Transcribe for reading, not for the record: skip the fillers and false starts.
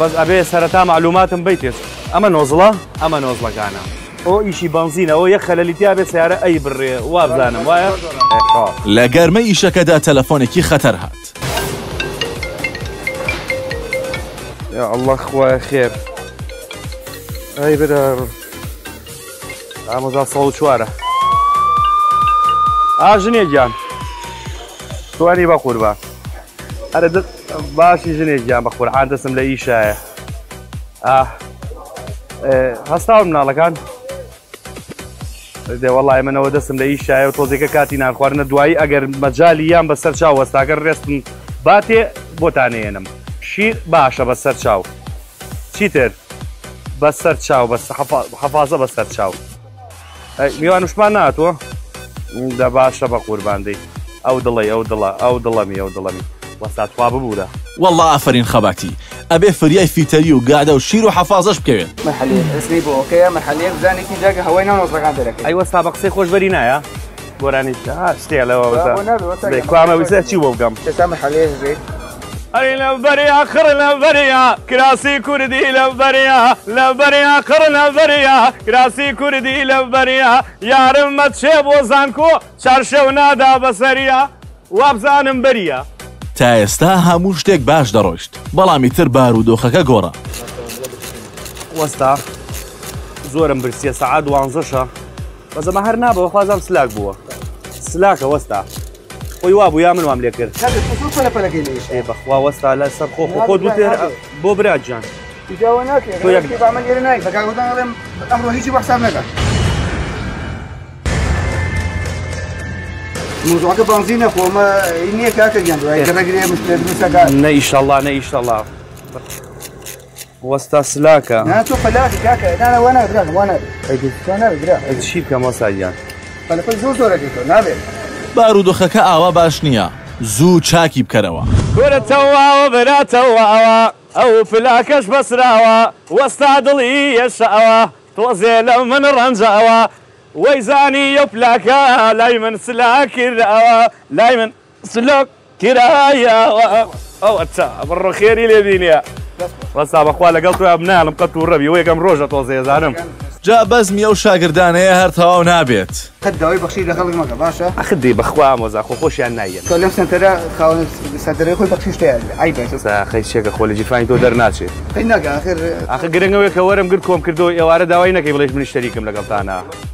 بس أبي سرتا معلومات بيتس أما نوزلة أما نوزلة كأنا أو إشي بنزين أو يخلي اللي تيابي سيارة أي بري وابزانم واير لا جرمي إيش كده تلفونك خطر هات يا الله خوا خير أي بدر عم ذا صوت شوارة جنيد جان تواني بقول بقى أردت باش جنيد جان بقول عن تسم لأي شاي هستاول من علاقان ده والله من هو دسم لأي شاي وتوزيك كاتينا خوارنا دوائي أجر مجاليان بس سرشاو وستاكر رسم باتي بوتاني نم شير باشا بس سرشاو شيتر بس سرشاو بس حفاظة بس سرشاو ميوان مش معناتو ده باشا بقول باندي او ضلمي وسات خواب بودا والله عفرين خباتي ابي فرياي في تريو قاعده وشيرو حفاظش بكوين محليه اسمي بو اوكي محليه زاني كي جاك هوينا ونصرق عندك ايوا سابق سي خوش برينا يا بوراني اشتيلا وبس بكوامه وساتشي وبقم تسامح عليه زيد أري لمبريا خر لمبريا كراسي كردي لمبريا لمبريا خر لمبريا كراسي كردي لمبريا يارم متشيب وزانكو شارشو نادا بسريا وابزانم بريا تا ئێستا هەموو شتێک باش دەڕۆیشت بەڵامی تر بارودۆخەکە گۆڕە وەستا زۆرم برسیە سەعات دوانزەشە بەزەمە هەر نابەوە خوازام سلاک بووە سلاکە وەستا خۆی وا بوو یا من وام لێ کرد بەخوا وەستا لەسەر خۆ خۆت وتێ بۆ برات جان موضوعك بنزينك وما إنيك هكذا جنبه إن شاء الله إن شاء الله وسط سلاكة أنا توقع لك هكذا أنا وأنا أدرى وأنا أدرى أنا أدرى الشيب كما ساجان فلقد زور زورتك نابل بارودخك آوا باشنيا زو تشاكي بكروا كورتوا وبراتوا أو فلاكش بسراوا وسط عدلي يشأوا توزيل من رنجاوا ويزاني يبلاكا لايمن سلاك الرأوا لايمن سلوك كرايا أو أتا برو خيري لدينيا بس أبا أخوة لقلتو أبناء لمقتو الربي ويقام روجة توزي زانم جا بزمي أو شاقرداني هرتوا ونابيت خدوي بخشي لخلق مكة باشا أخدي بخوة موزا أخو خوش يعني نايا كلم سنترا خاون سنترا يخوي بخشيش تيال عيبا سا خيش شاك أخوة لجي فاين تو درناتشي خيناك آخر قرنقوي كوارم قركوم كردو يوارد داوينك يبليش من الشريكم لقلتانا